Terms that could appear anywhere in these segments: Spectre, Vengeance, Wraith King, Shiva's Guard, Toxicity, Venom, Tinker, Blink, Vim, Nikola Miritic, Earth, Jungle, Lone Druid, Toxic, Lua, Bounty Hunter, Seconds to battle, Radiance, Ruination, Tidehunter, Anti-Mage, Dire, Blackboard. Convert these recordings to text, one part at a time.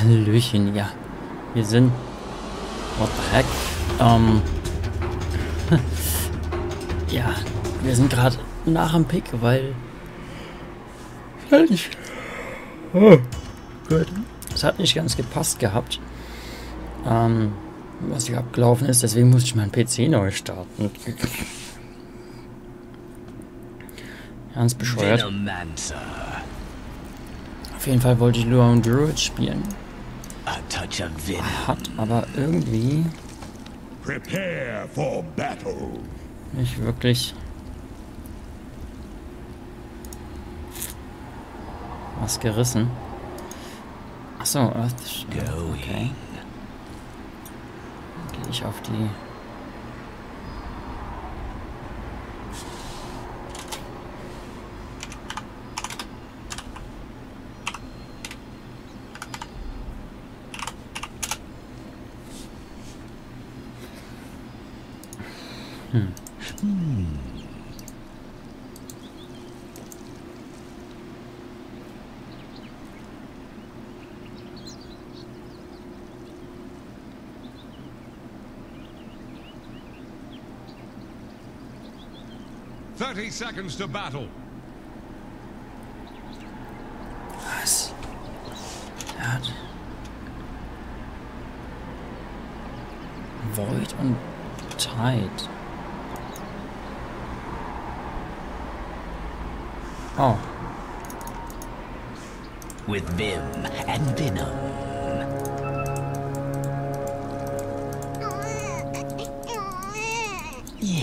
Hallöchen, ja. Wir sind... What the heck? Ja, wir sind gerade nach dem Pick, weil... Fertig. Oh, gut. Es hat nicht ganz gepasst gehabt. Was hier abgelaufen ist, deswegen musste ich meinen PC neu starten. Ganz bescheuert. Auf jeden Fall wollte ich Lua und Druid spielen. Hat aber irgendwie nicht wirklich was gerissen. Achso, Earth. Okay. Gehe ich auf die. Seconds to battle. Was? Hat Void und Tide. Oh. With Vim and Venom.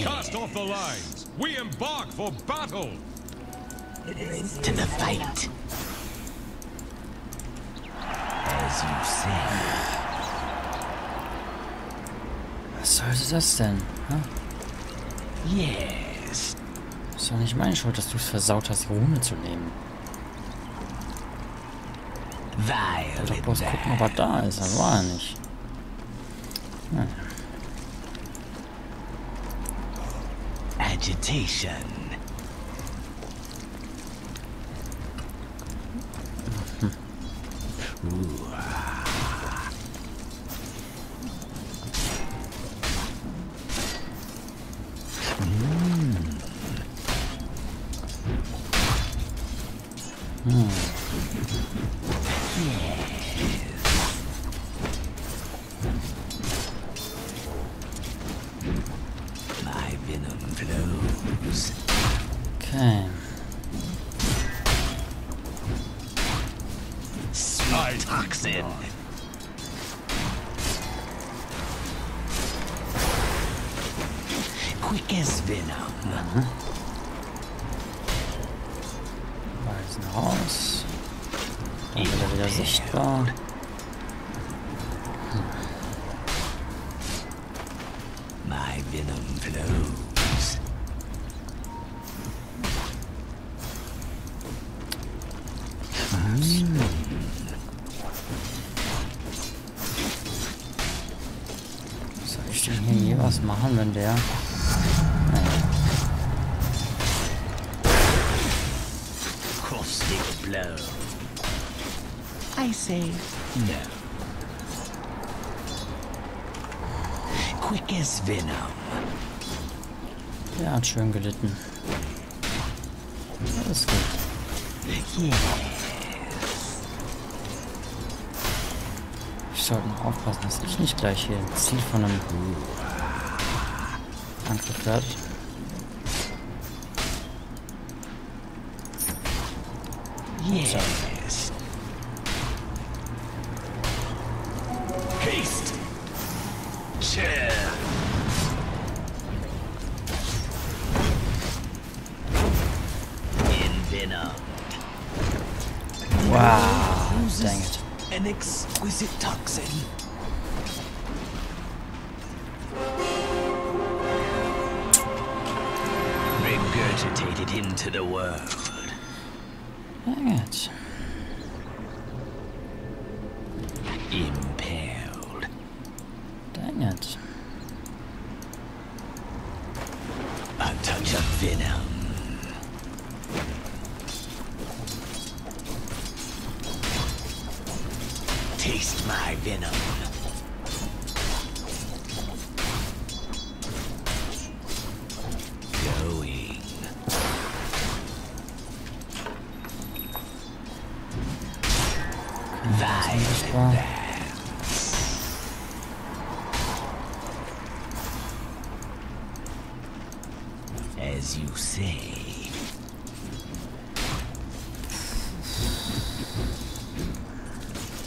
Cast off the line. We embark for battle. To the fight. As you say. Was sollte das denn? Huh? Yes. Ist doch nicht meine Schuld, dass du es versaut hast, Ruhe zu nehmen. Ich wollte bloß gucken, ob er da ist. Er war er nicht. Hm. Agitation. Toxin. Quick as Venom. Weißen Haus. Da wird er wieder sichtbar. My Venom flows. Was machen, wenn der? Caustic blow. I say no. Quick as Venom. Der hat schön gelitten. Alles gut. Yes. Ich sollte noch aufpassen, dass ich nicht gleich hier ein Ziel von einem Anzufährt. Yes. Haste. Chill. Envenom. Wow. Dang it. An exquisite toxin. Regurgitated into the world. Dang it. Impaled. Dang it. A touch of Venom. Taste my venom. Going. Violent. As you say.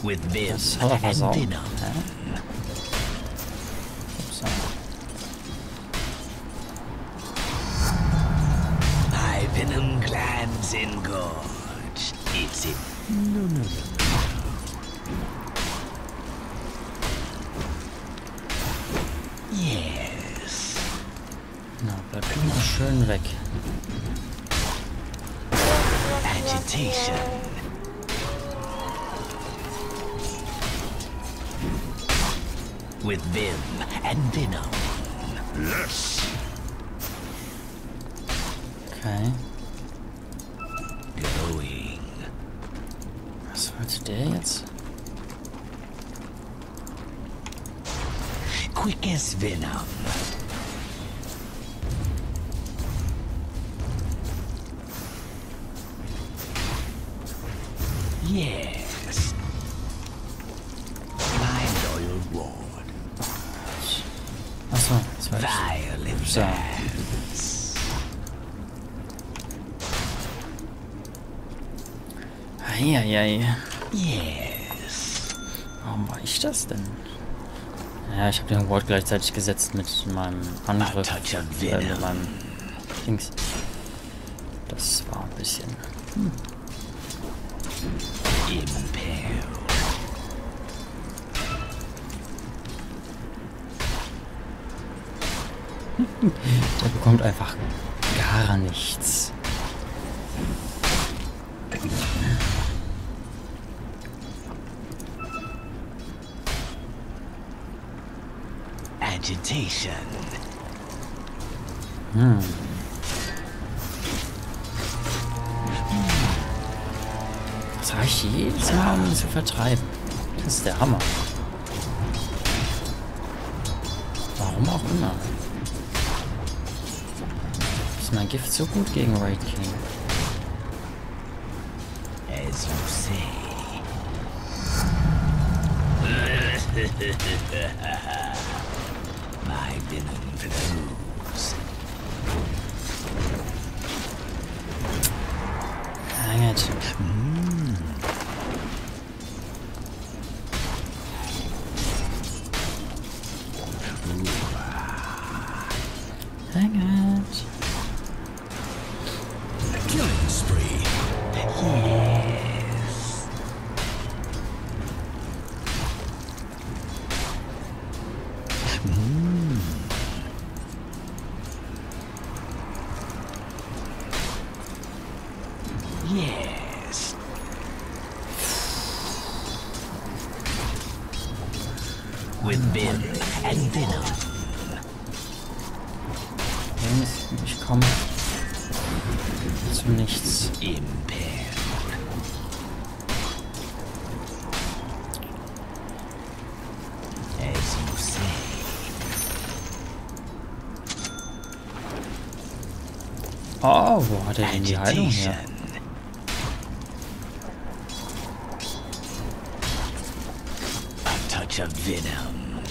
With Vim and Venom. My venom glands engorged. It's it. No. Yes. Na, bleib immer schön weg. Agitation. With Vim and Venom. Yes. Okay. Going. Was wollte der jetzt? Quick as Venom. Yeah. So. Eieiei. Yes. Warum war ich das denn? Ja, ich habe den Ward gleichzeitig gesetzt mit meinem Angriff. Mit meinem Dings. Das war ein bisschen. Impale. Der bekommt einfach gar nichts. Agitation. Das reicht jedes Mal, um ihn zu vertreiben. Das ist der Hammer. Warum auch immer. Mein Gift so gut gegen Wraith King. As you say. My venom flows. Hang it. Yes. With Vim and Venom. Ich komme zu nichts. Oh, wo hat denn die Heilung her? Venom.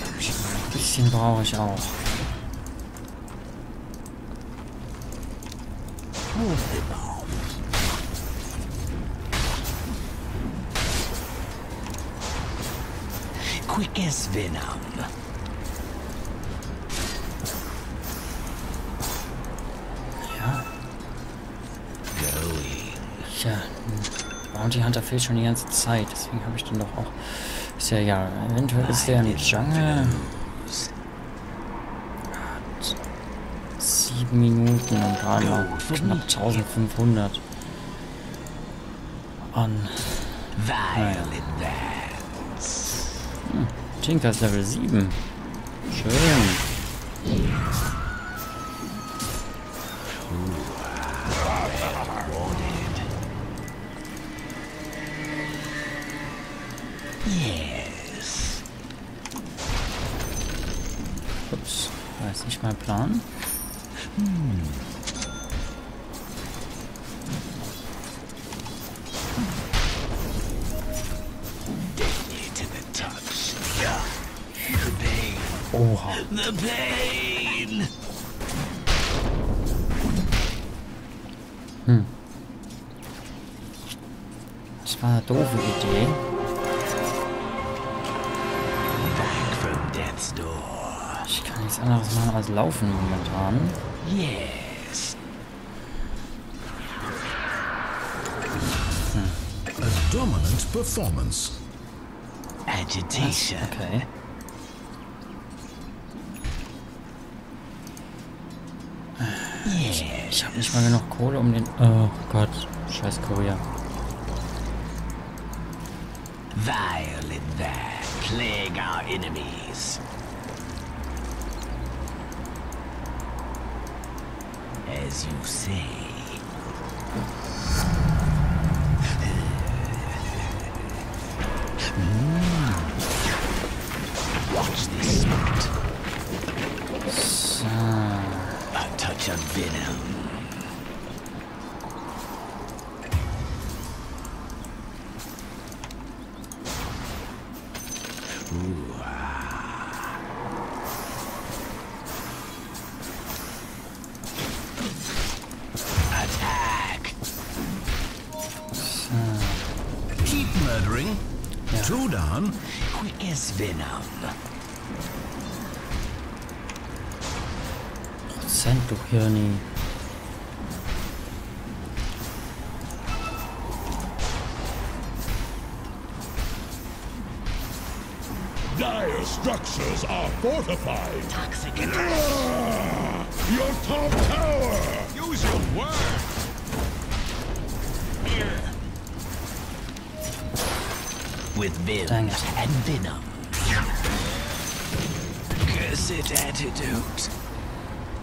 Ein bisschen brauche ich auch. Quick as Venom. Ja, Bounty Hunter fehlt schon die ganze Zeit, deswegen habe ich den doch auch. Ist ja egal, eventuell ist der im Jungle. 7 Minuten und gerade noch knapp 1500 an. Tinker ist Level 7. Schön. Yes. Ups, war jetzt nicht mein Plan. Oha. The pain. Das war eine doofe Idee. Ich kann nichts anderes machen als laufen momentan. Yes. A dominant performance. Agitation. Okay. Ich habe nicht mal genug Kohle, um den... Oh Gott, scheiß Korea. Violate that, plague our enemies. As you say. Watch this spot. So. A touch of venom. Venom. Prozent, du Hirni. Dire structures are fortified. Toxic. Your top tower. Use your word. Here. With Vim and Venom.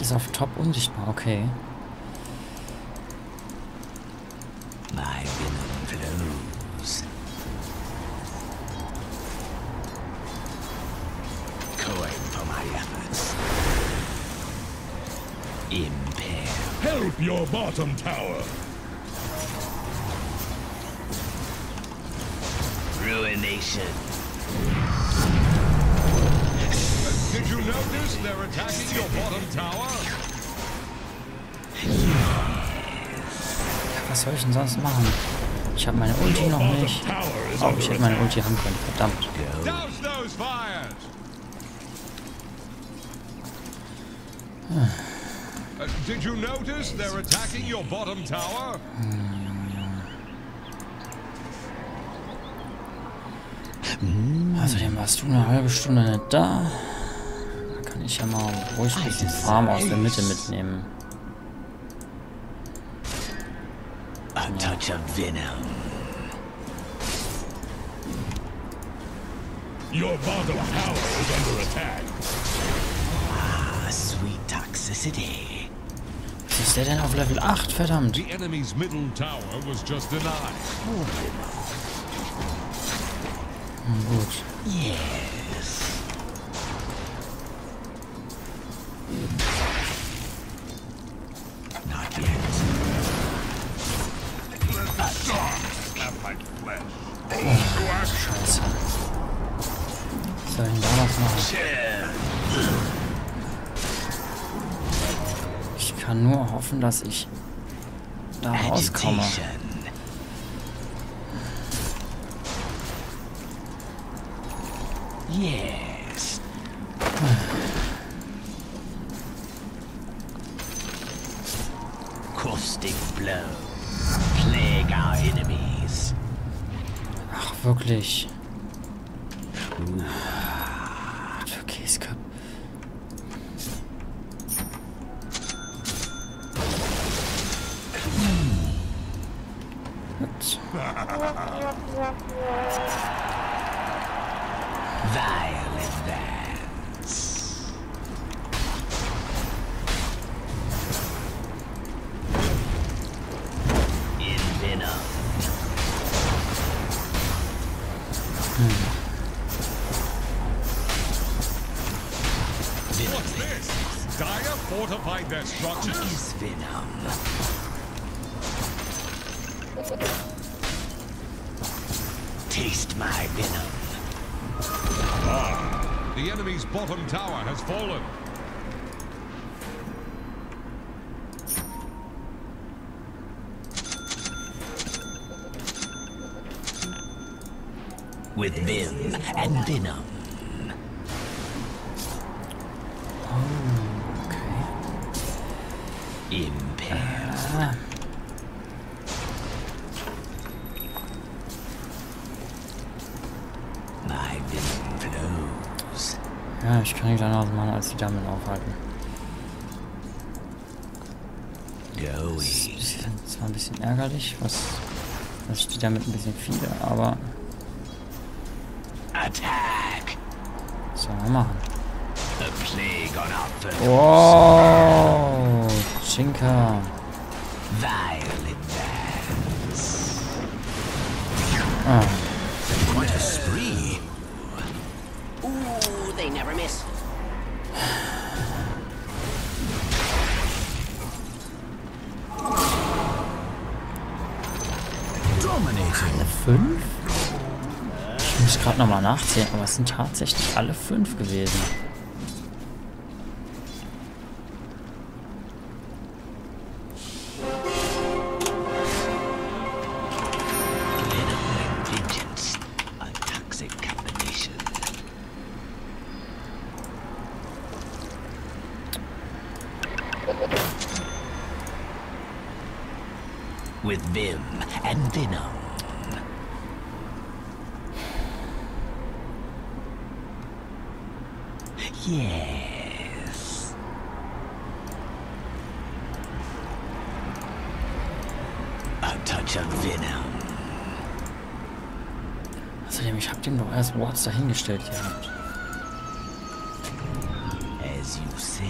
Ist auf Top unsichtbar, okay. My Venom flows. Coin for my efforts. Impair. Help your bottom tower. Ruination. Did you notice they're attacking your bottom tower? Was soll ich denn sonst machen? Ich habe meine Ulti noch nicht. Oh, ich hätte meine Ulti haben können. Verdammt. Did you notice they're attacking your bottom tower? Außerdem warst du eine halbe Stunde nicht da. Da kann ich ja mal ruhig ein bisschen Farm aus der Mitte mitnehmen. A touch of venom. Your bottom tower is under attack. Ah, sweet toxicity. Was ist der denn auf Level 8? Verdammt. The enemy's middle tower was just denied. Gut. Yes. Not yet. Scheiße. Was soll ich denn damals machen? Ich kann nur hoffen, dass ich da rauskomme. Yes. Kosting blow. Plague our enemies. Ach, wirklich. Taste my venom. Ah, the enemy's bottom tower has fallen. With Vim and Venom. Oh, okay. Impaired. My Venom flows. Ja, ich kann nicht anders machen, als die Damen aufhalten. Go easy. Das war ein bisschen ärgerlich, was ich die damit ein bisschen viele, aber. So, machen. Wow, Tinker. Ah. What a spree. Ooh, they never miss. Dominating. Alle 5? Ich muss gerade nochmal nachzählen, aber es sind tatsächlich alle 5 gewesen. With Vim and Venom. Yes. A touch of Venom. Außerdem, ich hab dem doch erst Wards dahingestellt gehabt. As you say.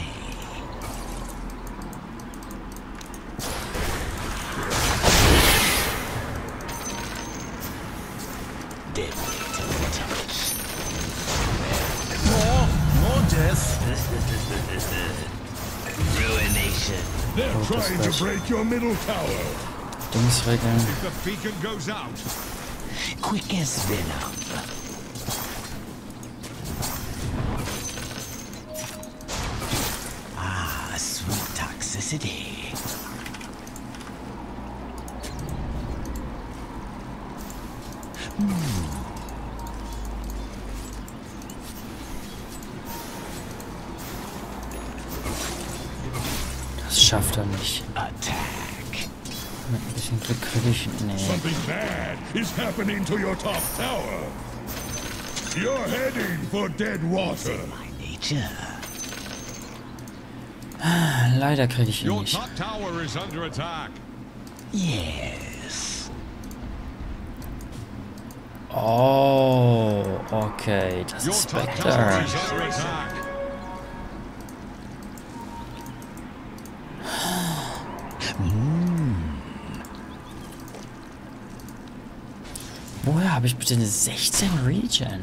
Ruination. They're trying to break your middle tower. If the beacon goes out. Quick as Venom. Ah, sweet toxicity. Schafft er nicht. Attack. Mit ein bisschen Glück kriege ich ihn. Nee. Something bad is happening to your top tower. You're heading for dead water. Leider kriege ich ihn nicht. Your top tower is under attack. Yes. Oh, okay. Das ist Spectre. Woher habe ich bitte eine 16 Regen?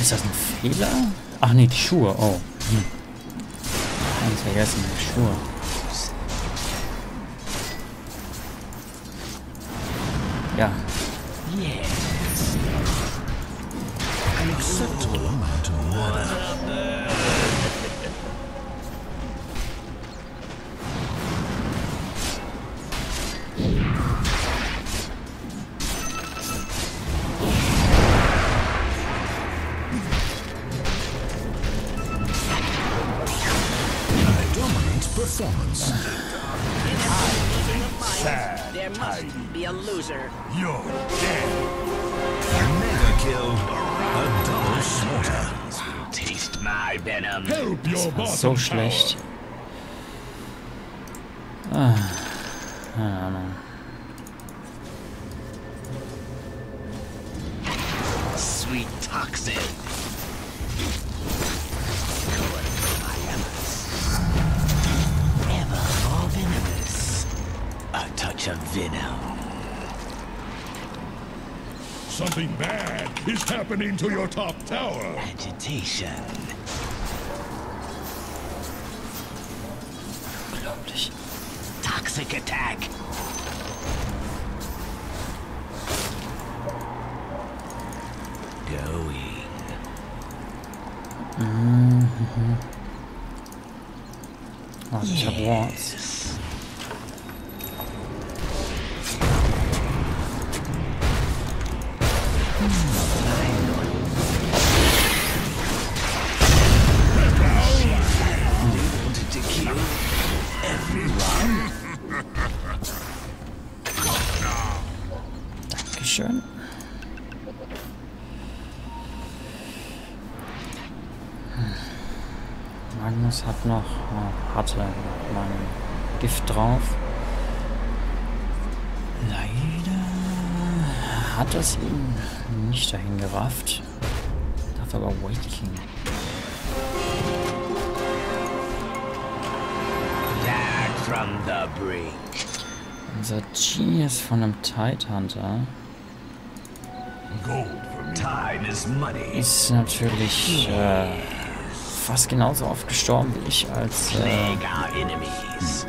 Ist das ein Fehler? Ach nee, die Schuhe. Oh. Ganz vergessen, die Schuhe. Ja. A dominant performance. Sad. There must be a loser. You're dead. Mega kill. A double slaughter. Taste my venom. Help your boss. So schlecht. Ah, keine Ahnung. Sweet Toxic. Ever all venomous. A touch of venom. Something bad is happening to your top tower. Agitation. Unglaublich. Toxic attack. Going. Mm-hmm. Oh, yes. Ich hab was. Dankeschön. Magnus hat noch, hatte mal ein Gift drauf. Leider hat es ihn nicht dahin gerafft. Dafür aber Wraith King. From the brink. Unser Genius von einem Tidehunter. Ist natürlich fast genauso oft gestorben wie ich als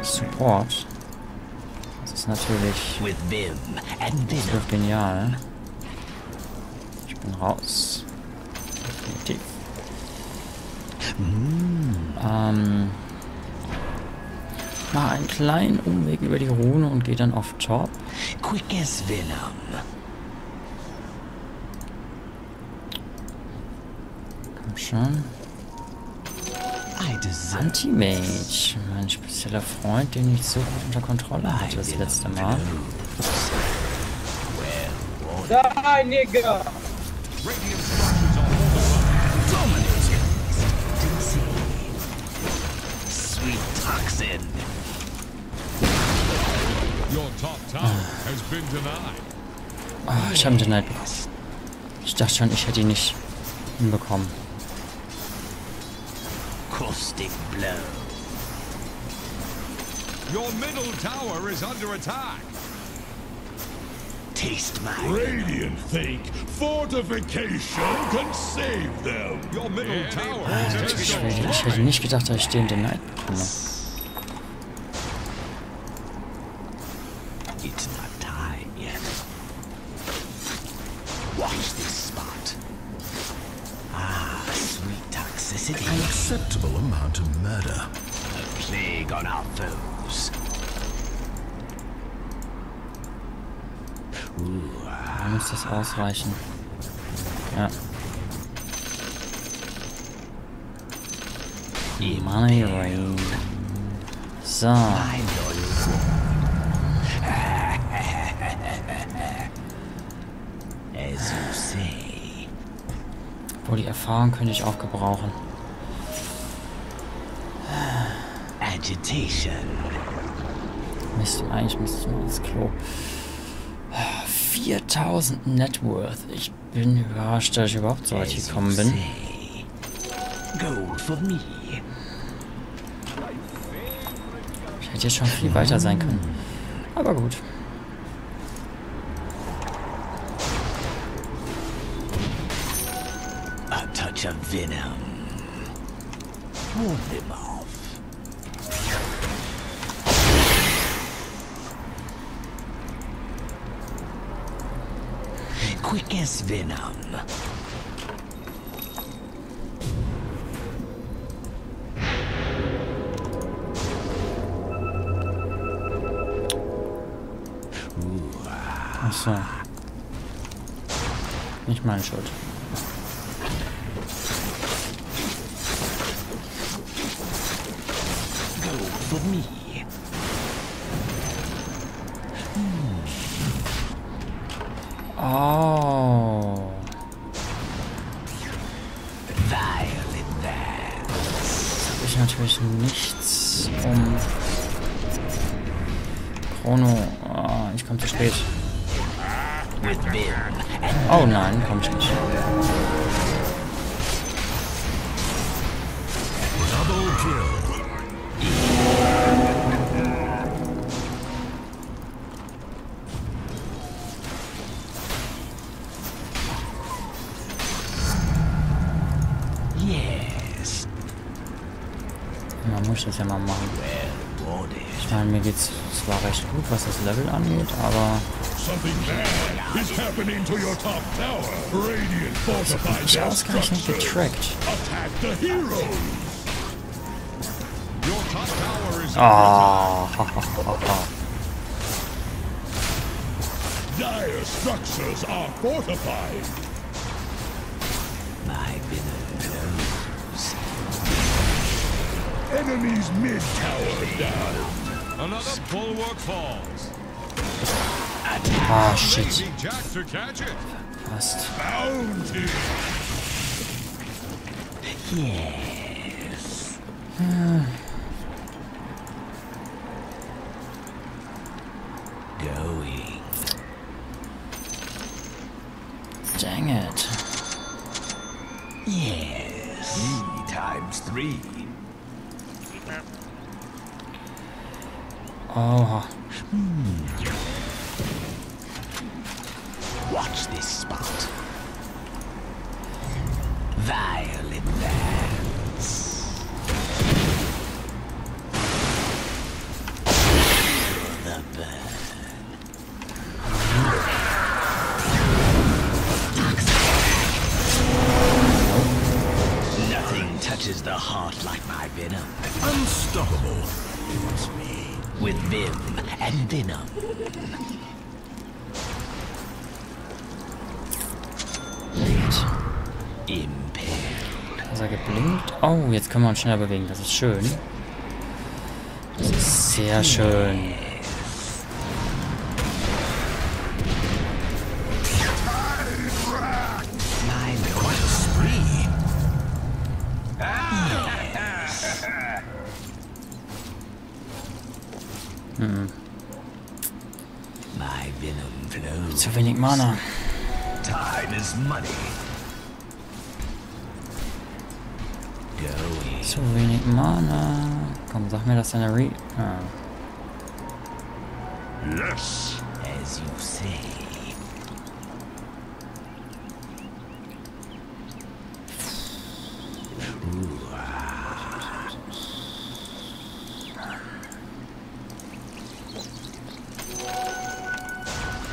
Support. Das ist natürlich so genial. Ich bin raus. Definitiv. Mal einen kleinen Umweg über die Rune und gehe dann auf Top. Quick as Venom. Komm schon. Anti-Mage. Mein spezieller Freund, den ich so gut unter Kontrolle hatte das letzte Mal. Die, Nigger! Sweet Toxin. Oh, ich habe ihn denied. Ich dachte schon, ich hätte ihn nicht hinbekommen. Caustic blow. Your middle tower is under attack. Taste my radiant think fortification can save them. Your middle tower is under attack. Ich hätte nicht gedacht, dass ich den denied bekomme. It's not time yet. Watch this spot. Ah, sweet toxicity. An acceptable amount of murder. A plague on our foes. Da muss das ausreichen. Ja. Money Rain. So. Obwohl, die Erfahrung könnte ich auch gebrauchen. Agitation. Mist, eigentlich müsste ich mal ins Klo. 4000 Net Worth. Ich bin überrascht, dass ich überhaupt so weit gekommen bin. Ich hätte jetzt schon viel weiter sein können. Aber gut. Venom. Move them off. Quick as Venom. Achso. Nicht meine Schuld. me. Oh. Das habe ich natürlich nichts um. Chrono. Oh, ich komme zu spät. Oh nein, komm ich nicht. Man muss das ja mal machen. Ich meine, mir geht's zwar recht gut, was das Level angeht, aber... Ich bin ausgerechnet getrackt. Dire structures are fortified. My villain. Enemy's mid tower down. Another bulwark falls. Ah, shit. Fast. Yes. Going. Dang it. Yes. 3 times 3. Oh. Watch this spot. Violet dance. Touches the heart like my Venom. Unstoppable. It's me. With Vim and Venom. Late. Impaled. Ist er geblinkt? Oh, jetzt können wir uns schneller bewegen. Das ist schön. Das ist sehr schön. Zu wenig Mana. Time is money. Zu wenig Mana. Komm, sag mir das in der Re... Ah. Yes. As you say.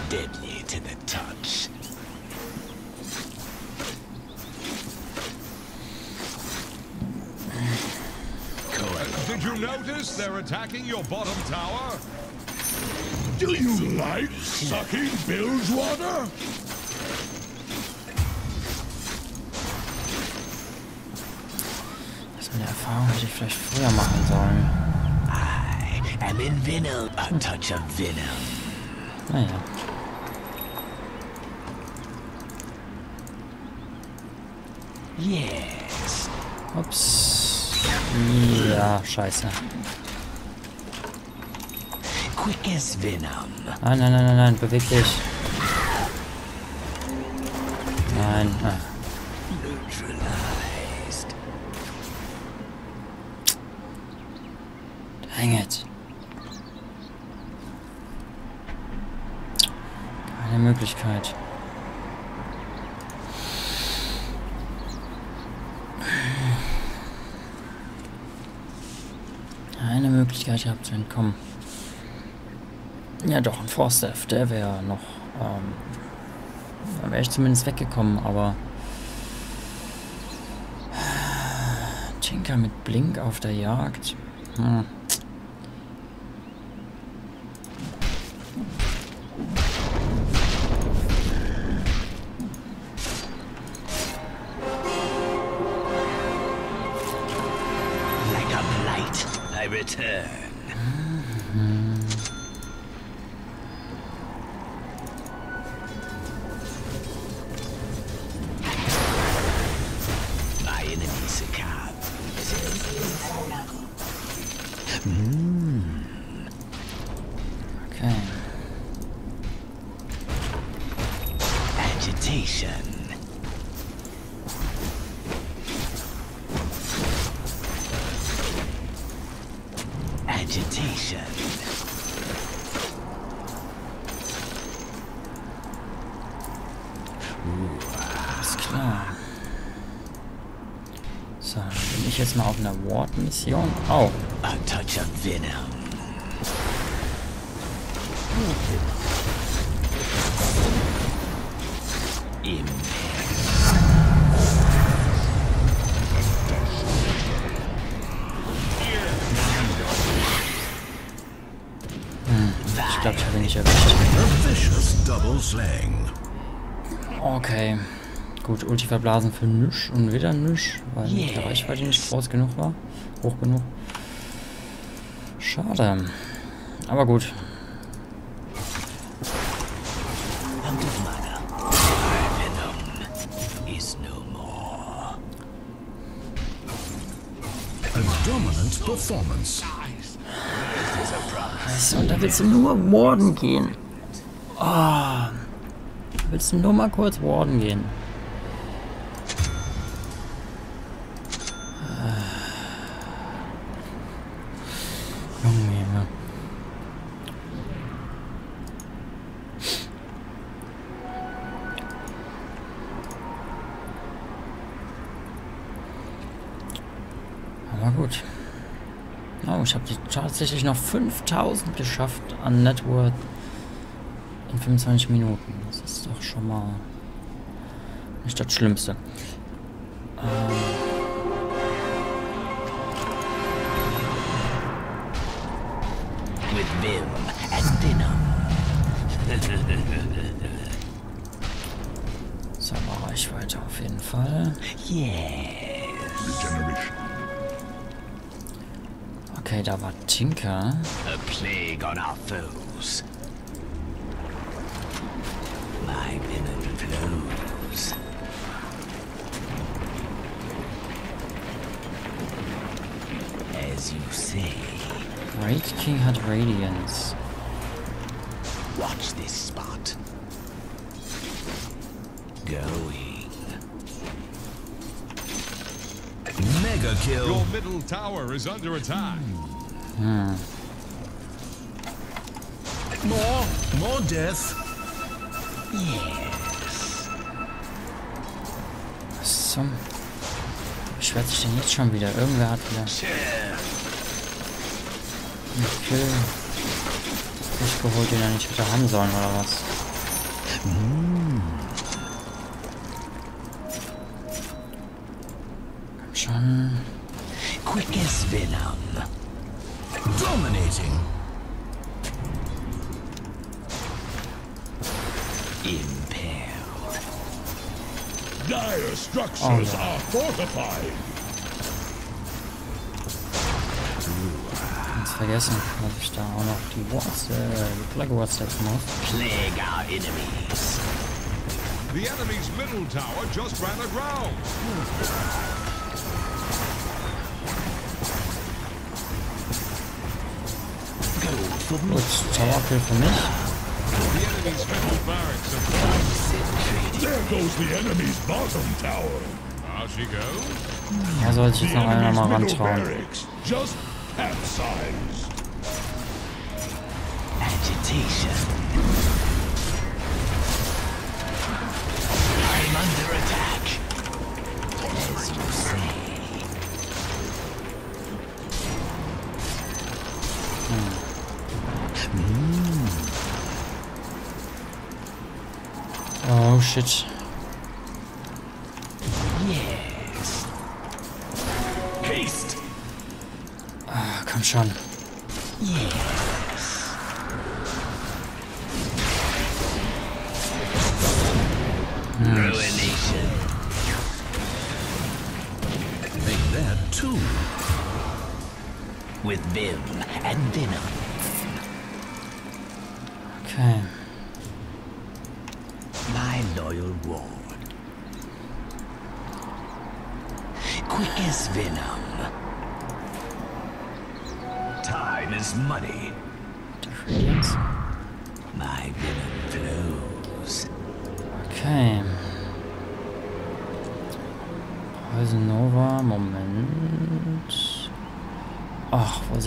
Deadly to the touch. Did you notice they're attacking your bottom tower? Do you like sucking bilge water? Das mit der Erfahrung hätte ich vielleicht früher machen sollen. I am in Venom. A touch of Venom. Naja. Yes. Ups. Ja, scheiße. Quick as Venom. Ah, nein, nein, nein, nein, beweg dich. Nein. Ah. Neutralized. Dang it. Keine Möglichkeit. Eine Möglichkeit gehabt zu entkommen. Ja doch, ein Forstaff, der wäre noch... da wäre ich zumindest weggekommen, aber... Tinker mit Blink auf der Jagd. Hm. Return. Tóxica. Okay. Agitation. So, bin ich jetzt mal auf einer Ward-Mission. Oh. A touch of Venom. Ich glaube, ich habe ihn nicht erwischt. Okay. Gut, Ulti verblasen für nisch und wieder nisch, weil die Reichweite nicht groß genug war. Hoch genug. Schade. Aber gut. Weißt du, und da willst du nur warden gehen. Oh. Da willst du nur mal kurz warden gehen. Ich habe tatsächlich noch 5000 geschafft an Net Worth in 25 Minuten. Das ist doch schon mal nicht das Schlimmste. With Vim at dinner. So, Reichweite auf jeden Fall. Yes. Okay, da war Tinker. A plague on our foes. My venom flows. As you say. Wraith King hat Radiance. Watch this spot. Going. Mega kill. Your middle tower is under attack. More death. Yes. Was zum? Beschwert sich denn jetzt schon wieder? Irgendwer hat wieder. Okay. Ich geholt, den er nicht wieder haben sollen oder was? Quickest Venom. Dominating. Impaled. Dire structures are fortified. Ganz vergessen, dass ich da auch noch die Wards, Blackboard setzen muss. Plague our enemies. The enemy's middle tower just ran aground. Gut, Towerkill für mich. Da sollte ich jetzt noch einmal mal rantrauen. Oh shit. Yes. Haste. Ah, komm schon. Yes. Ruination. Make that two. With Vim and Venom. Okay. Quick as venom. Time is money. My venom flows. Okay. Poison Nova, Moment. Ach, wo ist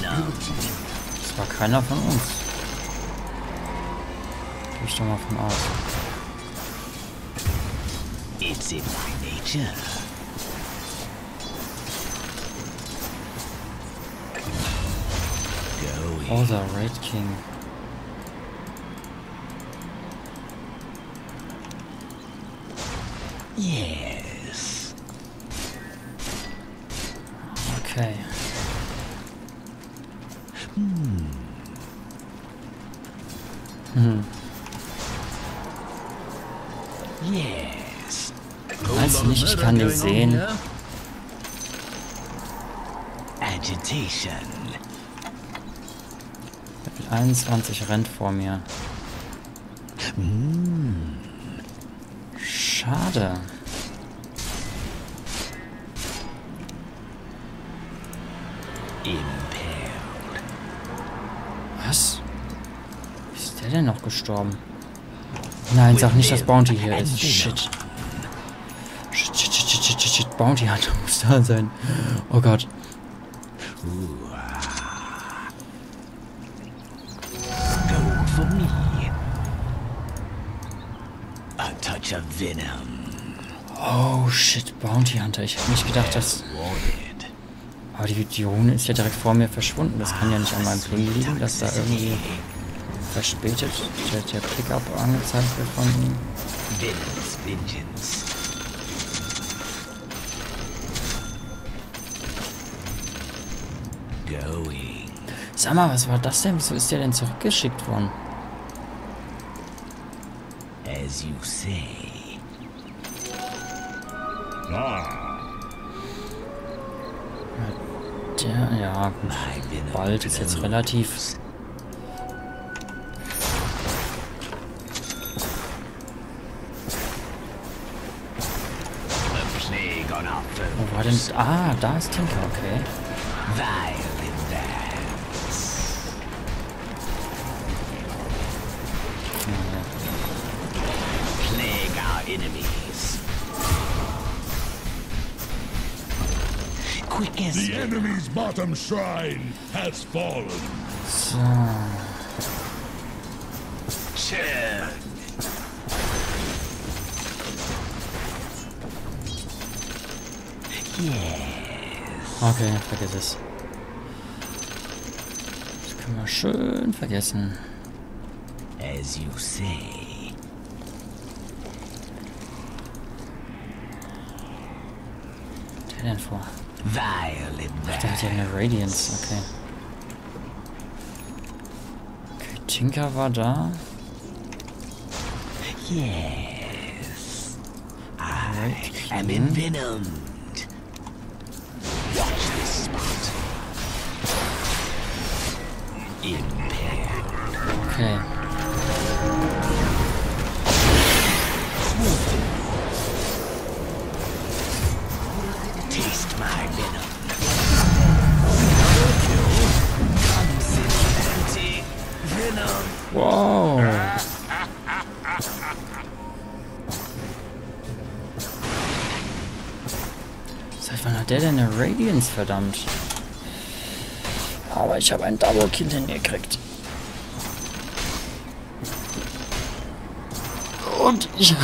Das war keiner von uns. Geh ich doch mal von aus. It's in my nature. Oh, the Wraith King. Yes. Okay. Yes. Weiß nicht, ich kann den sehen. Agitation. 21 rennt vor mir. Schade. Impaled. Was? Ist der denn noch gestorben? Nein, sag nicht, dass Bounty hier ist. Shit. Shit, shit, shit, shit, shit, shit. Bounty Hunter muss da sein. Oh Gott. Venom. Oh shit, Bounty Hunter. Ich hätte nicht gedacht, dass... Aber die Rune ist ja direkt vor mir verschwunden. Das kann ja nicht an meinem Ping liegen, dass da irgendwie verspätet der Pickup angezeigt wird von ihm. Vengeance. Going. Sag mal, was war das denn? Wieso ist der denn zurückgeschickt worden? As you say. Der, ja, bald ist jetzt relativ. Wo war denn? Ah, da ist Tinker, okay. The enemy's bottom shrine has fallen. So. Okay, vergiss es. Das können wir schön vergessen. As you say. Denn vor? Ach, der hat ja eine Radiance, okay. Okay, Tinker war da. Yes. I am envenomed. Watch this spot. Okay. Wow. Seit wann hat der denn eine Radiance, verdammt? Aber ich habe einen Double Kill hingekriegt. Und ich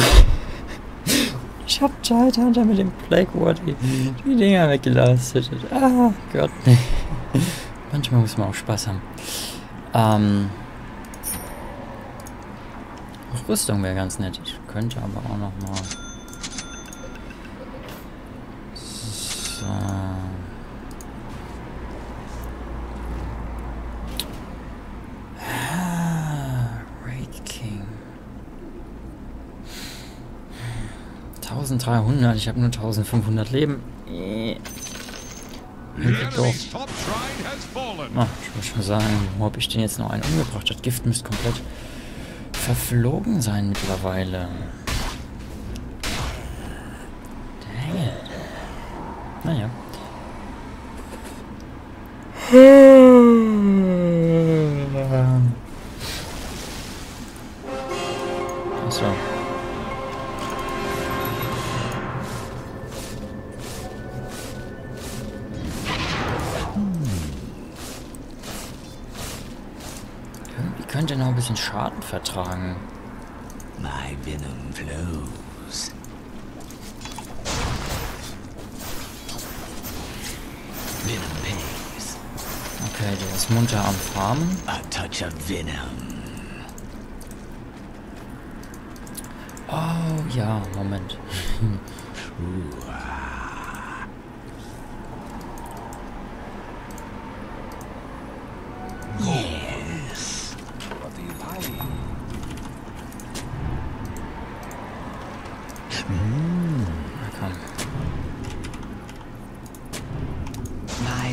habe Tidehunter mit dem Blackboard die Dinger weggelastet. Ah, Gott, nee. Manchmal muss man auch Spaß haben. Rüstung wäre ganz nett. Ich könnte aber auch noch mal... 1300, ich habe nur 1500 Leben. Doch. Ach, ich muss mal sagen, wo habe ich denn jetzt noch einen umgebracht? Das Gift müsste komplett verflogen sein mittlerweile. Dang it. Naja. Achso. Irgendwie könnte noch ein bisschen Schaden vertragen. My Venom flows. Venom pays. Okay, der ist munter am Farmen. A touch of Venom. Oh ja, Moment. Yes. Na komm. My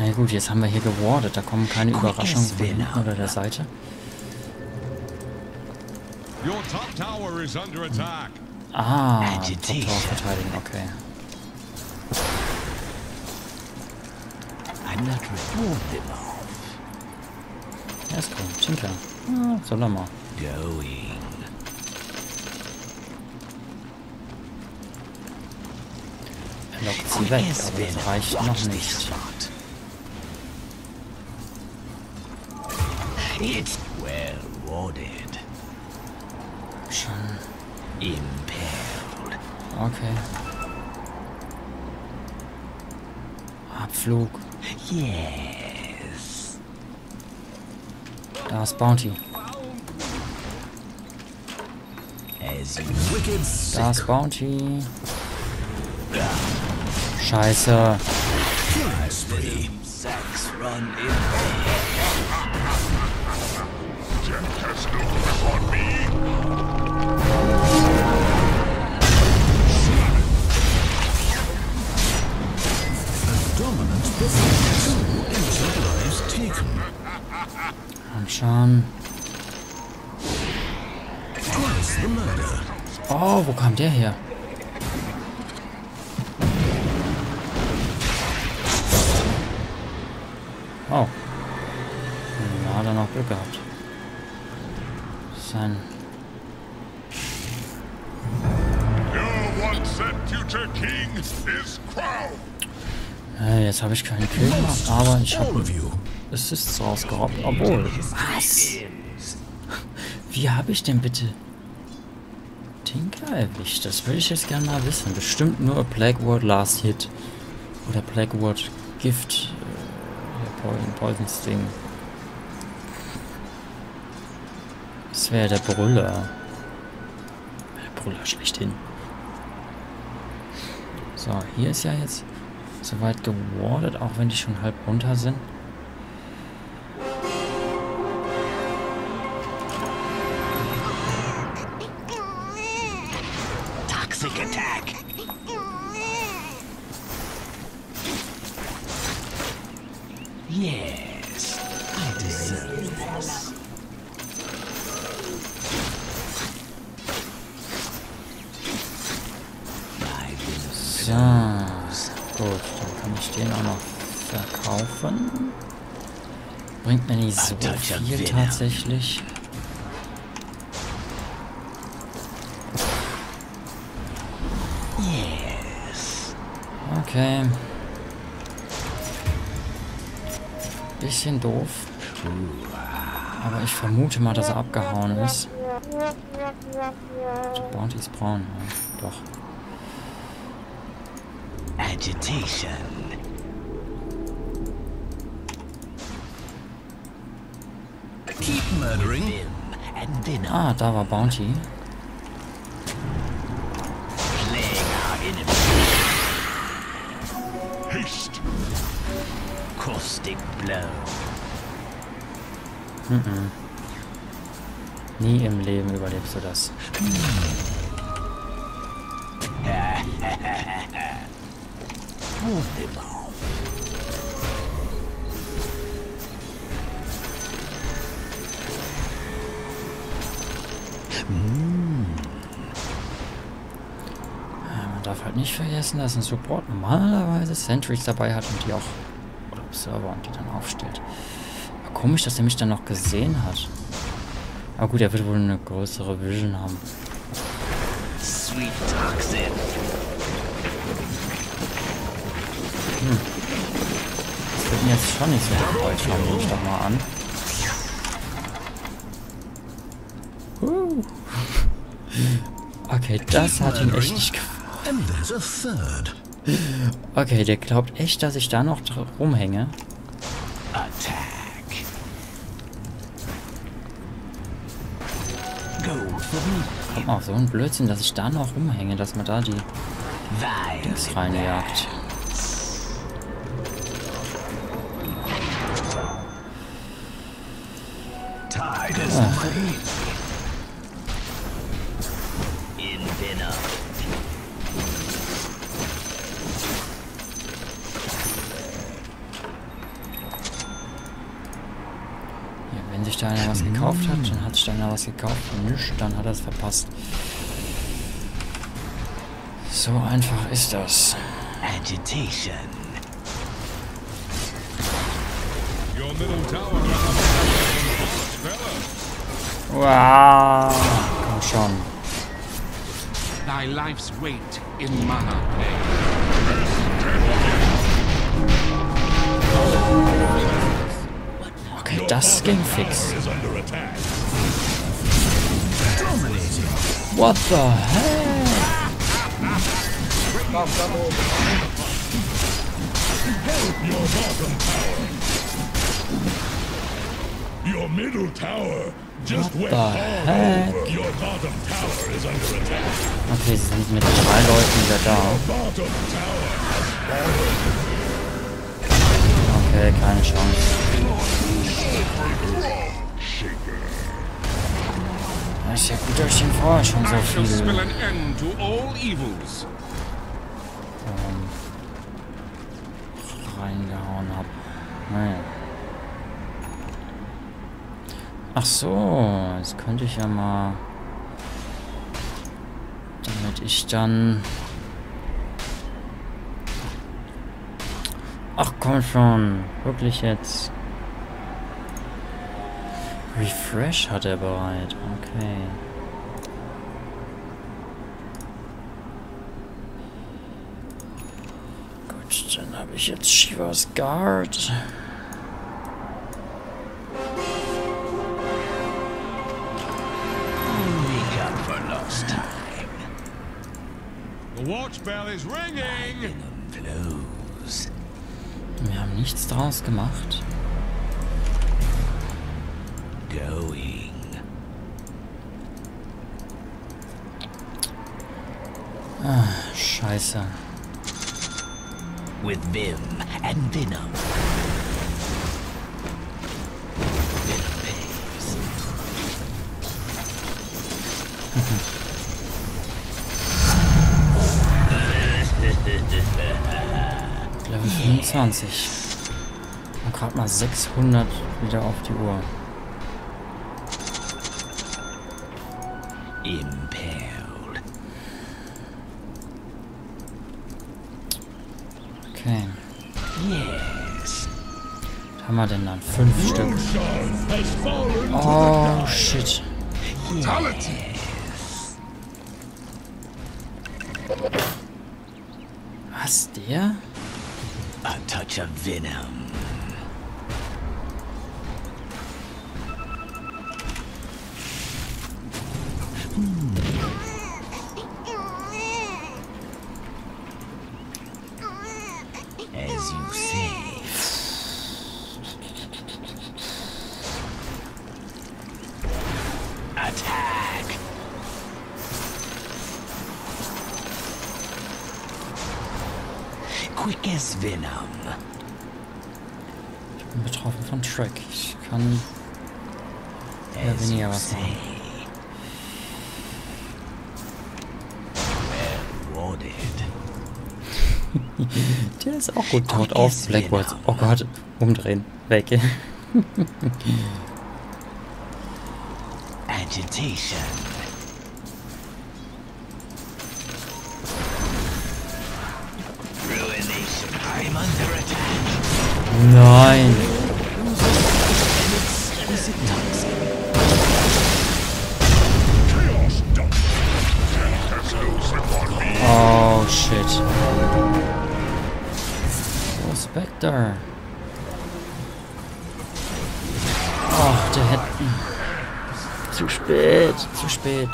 Na gut, jetzt haben wir hier gewardet. Da kommen keine Überraschungen von hinten oder der Seite. Your top tower is under attack. Ah, Top-Tower verteidigen, okay. Ja, ist cool, Tinker. Ja, soll er mal. Er lockt sie weg, aber das reicht noch nicht. It's well rewarded. Schon. Impaled. Okay. Abflug. Yes. Da ist Bounty. Da ist Bounty. Scheiße. Anschauen. Oh, wo kam der her? Oh. Na, hat er noch Glück gehabt. Sein. Jetzt habe ich keinen Kill gemacht, aber ich habe Assists rausgeraubt. Obwohl. Was? Wie habe ich denn bitte Tinker erwischt? Das würde ich jetzt gerne mal wissen. Bestimmt nur Blackboard Last Hit. Oder Blackboard Gift. Poisons Ding. Das wäre der Brüller. Der Brüller schlechthin. So, hier ist ja jetzt soweit gewardet, auch wenn die schon halb runter sind. Toxic Attack. Yes, I deserve this. So. Gut, dann kann ich den auch noch verkaufen. Bringt mir nicht so viel tatsächlich. Okay. Bisschen doof. Aber ich vermute mal, dass er abgehauen ist. Der Bounty ist braun, ja, doch. agitation. Keep murdering Vim and dinner. Ah, da war Bounty. Playing our enemy. Haste. Caustic blow. Nie im Leben überlebst du das. Man darf halt nicht vergessen, dass ein Support normalerweise Sentries dabei hat und die auch, oder Observer, und die dann aufstellt. Aber komisch, dass er mich dann noch gesehen hat. Aber gut, er wird wohl eine größere Vision haben. Sweet Toxic. Das wird mir jetzt schon nicht so gefreut. Schauen wir uns doch mal an. Okay, das hat ihn echt nicht gefreut. Okay, der glaubt echt, dass ich da noch rumhänge. Komm auf, so ein Blödsinn, dass ich da noch rumhänge, dass man da die Dings reinjagt. Wenn sich da einer was gekauft hat, dann hat sich da einer was gekauft und nicht, dann hat er es verpasst. So einfach ist das. Agitation. Wow. Komm schon. Thy life's weight in mana. Okay, das ging fix. What the hell? Your middle tower just went over. Your bottom tower is under attack. Okay, sie sind mit 3 Leuten wieder da. Okay, keine Chance. Das ist ja gut, dass ich den vorher schon so viel... reingehauen habe. Naja. Ach so, jetzt könnte ich ja mal, damit ich dann, ach komm schon, wirklich jetzt, Refresh hat er bereit, okay. Gut, dann habe ich jetzt Shiva's Guard. Wir haben nichts draus gemacht. Ah, scheiße. With Vim and Venom. Level 25. Und gerade mal 600 wieder auf die Uhr. Impaled. Okay. Yes. Was haben wir denn dann? 5 Stück. Oh, shit. Yes. Was, der? A touch of Venom. as you say. Attack! Quick as Venom. Ich bin betroffen von Track. Ich kann ja weniger was machen. Der ist auch gut tot auf Blackboard. Oh Gott, umdrehen. Weg. Agitation. Ruination. I'm under attack. Nein. Is it toxic? Chaos dump. Oh shit. Spectre. Oh, der hätte... Zu spät, zu spät.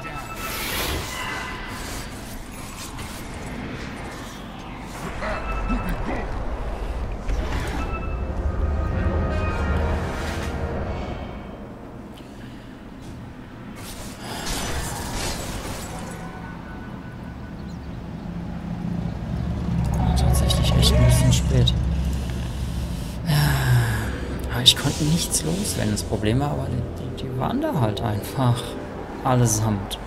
Wenn das Problem war, aber die waren da halt einfach allesamt.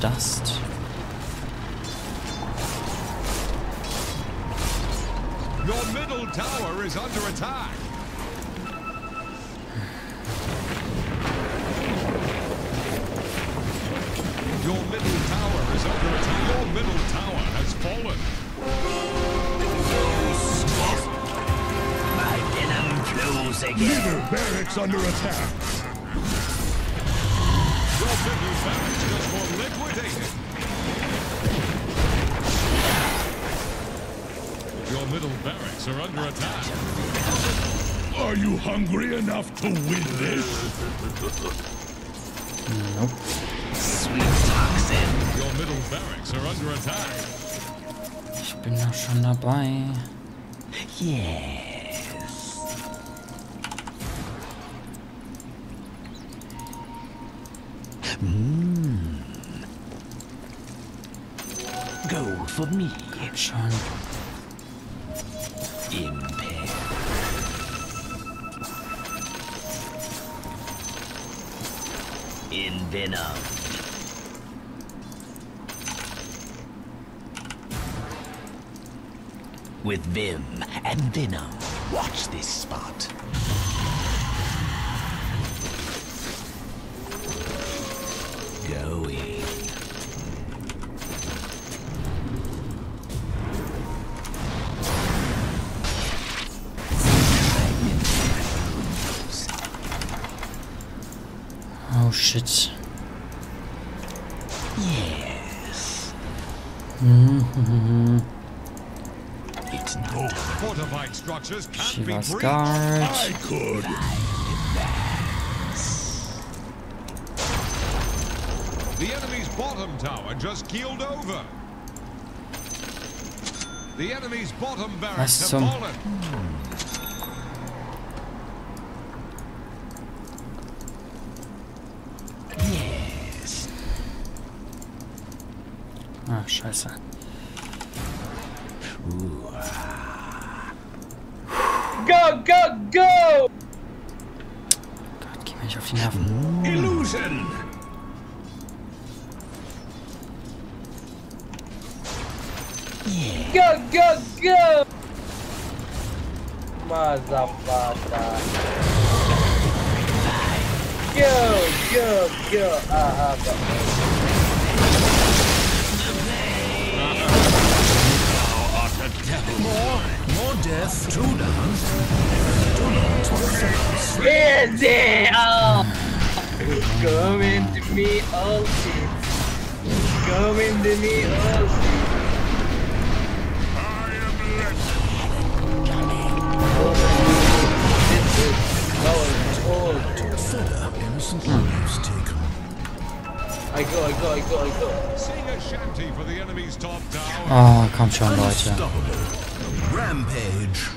Dust. Your middle tower is under attack. Your middle tower is under attack. Your middle tower has fallen. My venom flows again. Middle barracks under attack. Your middle barracks are under attack. Are you hungry enough to win this? Nope. Sweet toxin. Your middle barracks are under attack. Ich bin doch schon dabei. Yeah. Go for me. Schon. Impair. Envenom. With Vim and Venom. Watch this spot. Oh shit. Yes. It's not fortified structures can't be breached. I could. The enemy's bottom tower just keeled over. The enemy's bottom barracks have fallen. Yes. Ah, scheiße. Go, go, go! Gott, geh mir nicht auf die Nerven. Illusion! Go, go, go! Motherfucker! Go, go, go! Aha, go! More death, two down. Two down. Easy! Coming to me, all things. Coming to me, all things. I am blessed. I go. Sing a shanty for the enemy's top tower. Oh, komm schon, Leute. Rampage.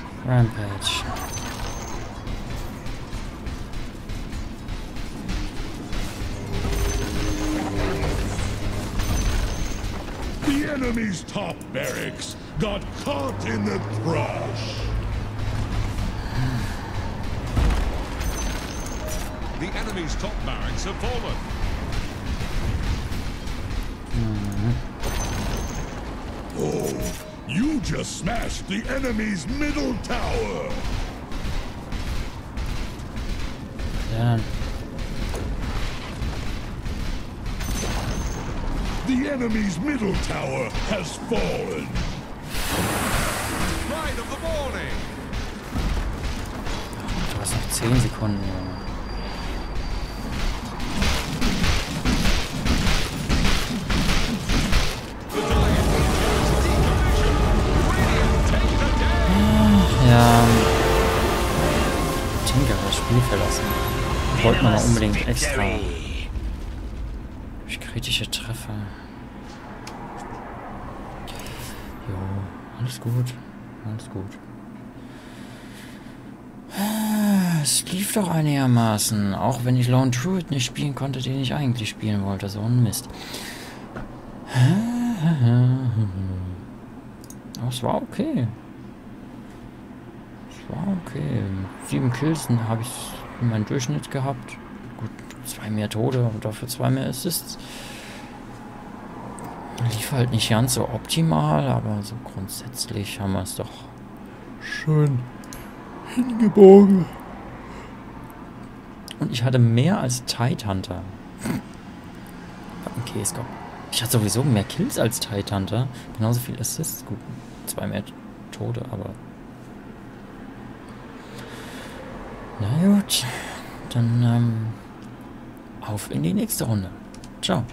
The enemy's top barracks got caught in the brush. The enemy's top barracks have fallen. Oh, you just smashed the enemy's middle tower. Damn. The enemy's middle tower has fallen. Right of the morning. Du hast noch 10 Sekunden. Ja. Tinker das Spiel verlassen. Wollte man ja unbedingt extra. Kritische Treffer. Jo, alles gut. Es lief doch einigermaßen, auch wenn ich Lone Druid nicht spielen konnte, den ich eigentlich spielen wollte. So ein Mist. Aber es war okay. 7 Kills habe ich in meinem Durchschnitt gehabt. 2 mehr Tode und dafür 2 mehr Assists. Lief halt nicht ganz so optimal, aber so grundsätzlich haben wir es doch schön hingebogen. Und ich hatte mehr als Tidehunter. Okay, es kommt. Ich hatte sowieso mehr Kills als Tidehunter. Genauso viel Assists. Gut, 2 mehr Tode, aber... Na gut, dann... Auf in die nächste Runde. Ciao.